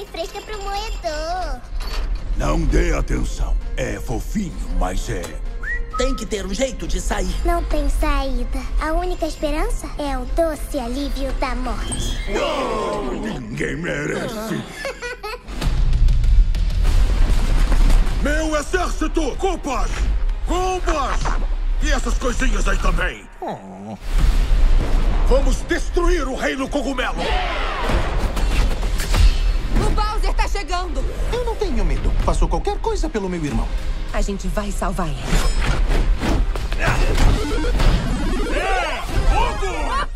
carne fresca pro moedor. Não dê atenção. É fofinho, mas é... Tem que ter um jeito de sair. Não tem saída. A única esperança é o doce alívio da morte. Não! Ninguém merece. Meu exército! Koopas! Koopas! E essas coisinhas aí também. Oh. Vamos destruir o reino cogumelo! O Bowser tá chegando! Eu não tenho medo. Faço qualquer coisa pelo meu irmão. A gente vai salvar ele. É! Fogo!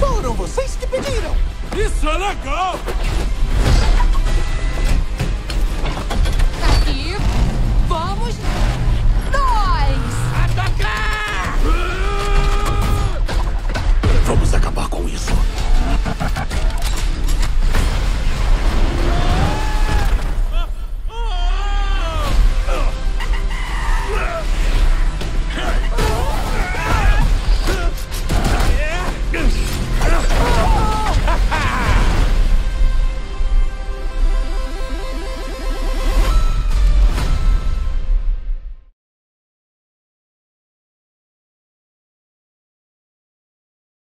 Foram vocês que pediram! Isso é legal!